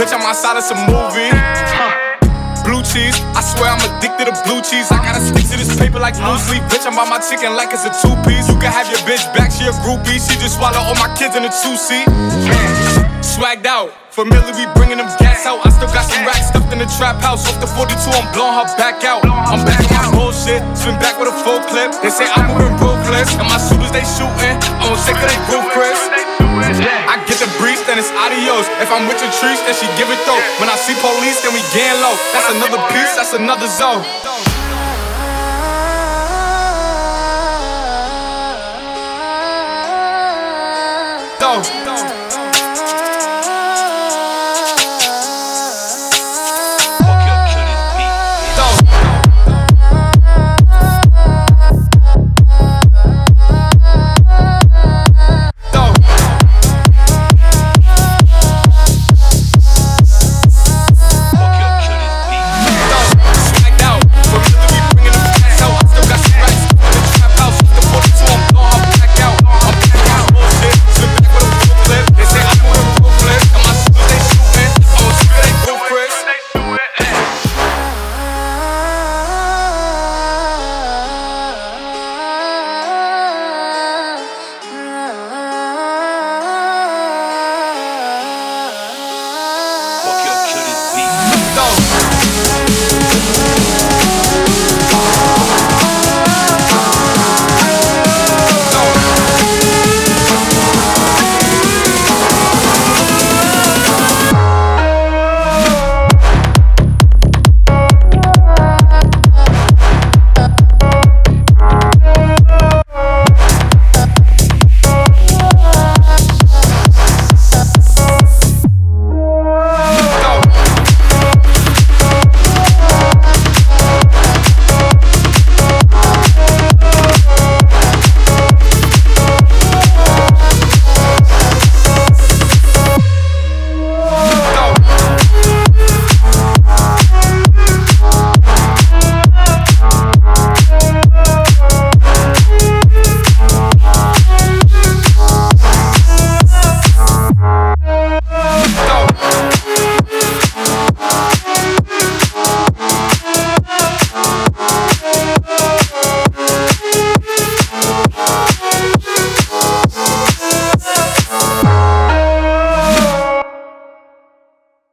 Bitch, I'm outside of some movie. Blue cheese, I swear I'm addicted to blue cheese. I gotta stick to this paper like loose leaf. Bitch, I'm by my chicken like it's a two-piece. You can have your bitch back, she a groupie. She just swallow all my kids in a two-seat. Swagged out, familiar, we bringing them gas out. I still got some racks stuffed in the trap house. Off the 42, I'm blowing her back out. I'm back on my bullshit, swing back with a full clip. They say I'm moving ruthless, and my shooters, they shooting. I'm sick of they roof, Chris. I get the breeze, then it's adios. If I'm with your trees, then she give it though. When I see police, then we gang low. That's another piece, that's another zone. Go!